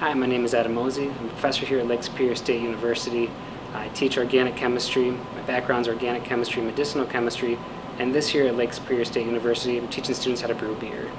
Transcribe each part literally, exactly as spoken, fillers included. Hi, my name is Adam Mosey. I'm a professor here at Lake Superior State University. I teach organic chemistry. My background is organic chemistry, medicinal chemistry, and this year at Lake Superior State University, I'm teaching students how to brew beer.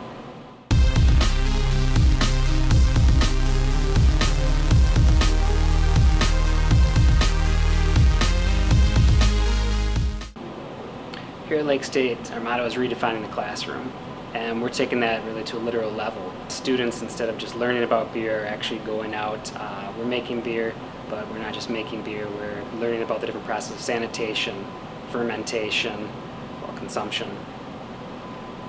Here at Lake State, our motto is redefining the classroom, and we're taking that really to a literal level. Students, instead of just learning about beer, are actually going out. Uh, we're making beer, but we're not just making beer, we're learning about the different processes of sanitation, fermentation, well, consumption.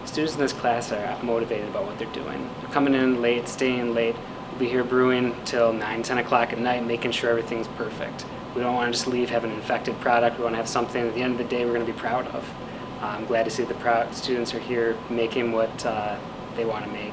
Students in this class are motivated about what they're doing. They're coming in late, staying late. We'll be here brewing till nine, ten o'clock at night, making sure everything's perfect. We don't want to just leave, have an infected product. We want to have something at the end of the day we're going to be proud of. I'm glad to see the proud students are here making what uh, they want to make.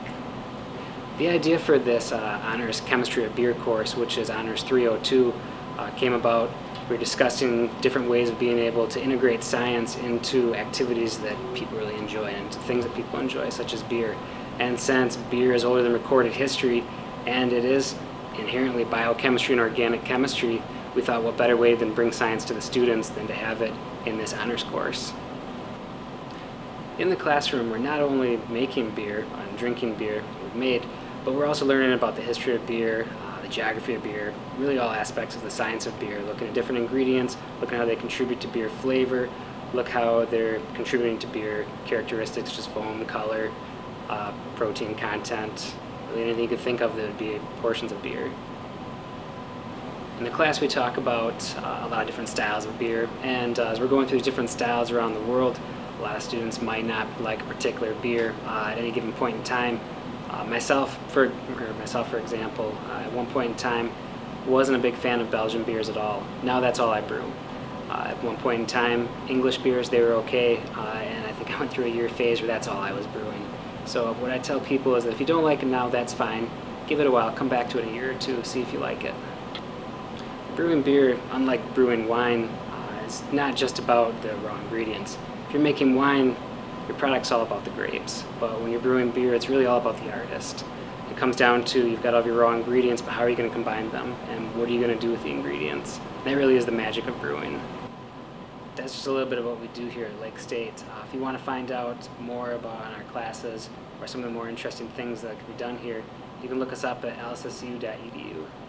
The idea for this uh, Honors Chemistry of Beer course, which is Honors three oh two, uh, came about. We're discussing different ways of being able to integrate science into activities that people really enjoy and into things that people enjoy, such as beer. And since beer is older than recorded history, and it is inherently biochemistry and organic chemistry, we thought what better way than bring science to the students than to have it in this honors course. In the classroom, we're not only making beer and drinking beer we've made, but we're also learning about the history of beer, uh, the geography of beer, really all aspects of the science of beer, looking at different ingredients, looking at how they contribute to beer flavor, look how they're contributing to beer characteristics, just foam, color, uh, protein content, really anything you could think of that would be portions of beer. In the class we talk about uh, a lot of different styles of beer, and uh, as we're going through different styles around the world, a lot of students might not like a particular beer uh, at any given point in time. Uh, myself, for or myself, for example, uh, at one point in time, wasn't a big fan of Belgian beers at all. Now that's all I brew. Uh, at one point in time, English beers, they were okay, uh, and I think I went through a year phase where that's all I was brewing. So what I tell people is that if you don't like it now, that's fine. Give it a while, come back to it in a year or two, see if you like it. Brewing beer, unlike brewing wine, uh, it's not just about the raw ingredients. If you're making wine, your product's all about the grapes, but when you're brewing beer, it's really all about the artist. It comes down to, you've got all of your raw ingredients, but how are you going to combine them, and what are you going to do with the ingredients? That really is the magic of brewing. That's just a little bit of what we do here at Lake State. Uh, if you want to find out more about our classes, or some of the more interesting things that could be done here, you can look us up at l s s u dot e d u.